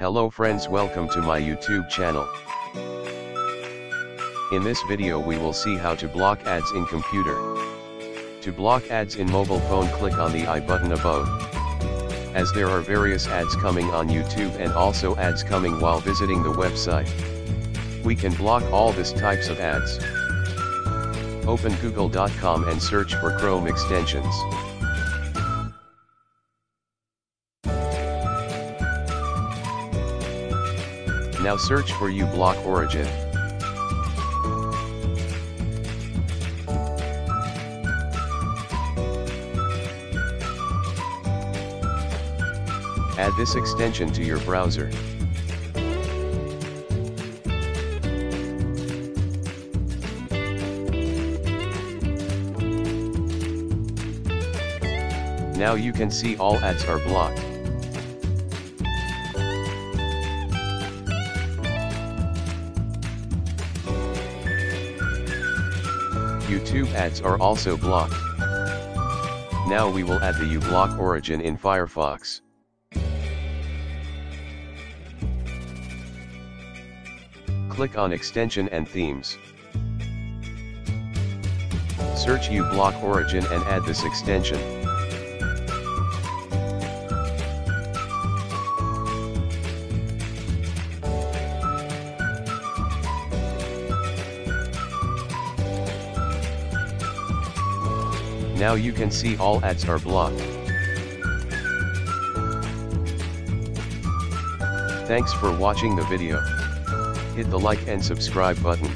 Hello friends, welcome to my YouTube channel. In this video we will see how to block ads in computer. To block ads in mobile phone, click on the I button above. As there are various ads coming on YouTube and also ads coming while visiting the website. We can block all these types of ads. Open google.com and search for Chrome extensions. Now search for uBlock Origin. Add this extension to your browser. Now you can see all ads are blocked. YouTube ads are also blocked. Now we will add the uBlock Origin in Firefox. Click on Extension and Themes. Search uBlock Origin and add this extension. Now you can see all ads are blocked. Thanks for watching the video. Hit the like and subscribe button.